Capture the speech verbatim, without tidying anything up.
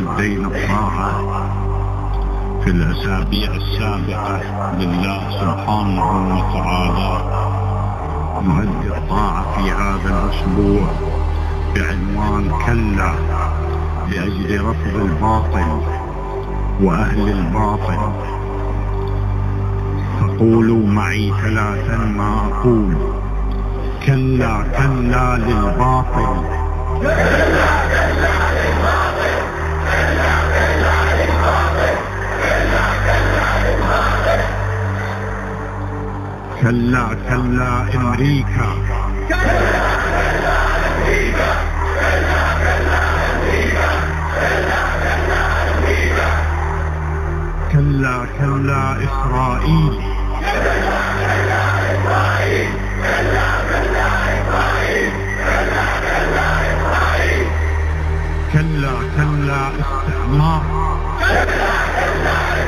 الدين الطاعة في الأسابيع السابقة لله سبحانه وتعالى. نؤدي الطاعة في هذا الأسبوع بعنوان كلا لأجل رفض الباطل وأهل الباطل. فقولوا معي ثلاثا ما أقول: كلا كلا للباطل، كلا كلا للباطل، كلا كلا للباطل، كلا كلا للباطل، كلا كلا أمريكا، كلا كلا أمريكا، كلا كلا أمريكا، كلا كلا أمريكا، كلا كلا إسرائيل، كلا كلا إسرائيل، كلا كلا إسرائيل، كلا كلا إسرائيل، كلا كلا استعمار، كلا كلا